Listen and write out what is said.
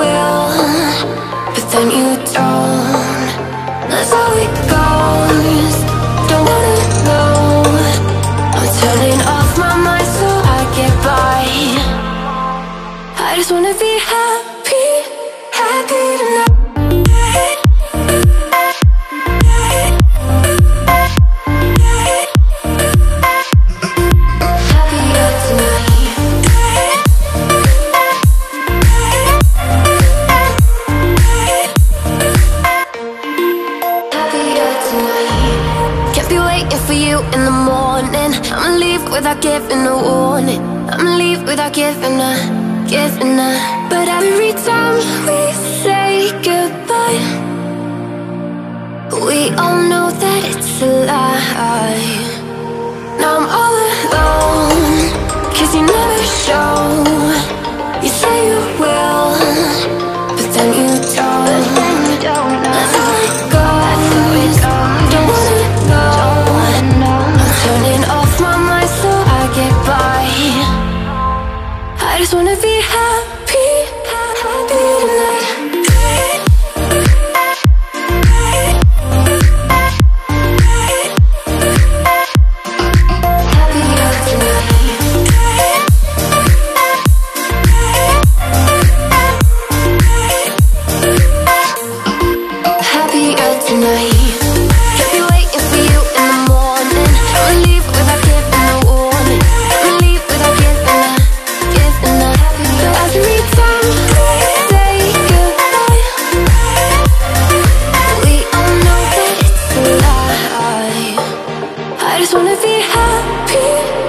will, but then you don't. That's how it goes. Don't wanna know. I'm turning off my mind so I get by. I just wanna be happy, happy tonight. Without giving a warning, I'ma leave without giving a. But every time we say goodbye, we all know that it's a lie. Now I'm all alone, 'cause you never show. You say you will, but then you don't. That's how it goes. Don't wanna know. I'm turning off my mind so I get by. I just wanna be happy, happy tonight. Happier tonight. I just wanna be happy.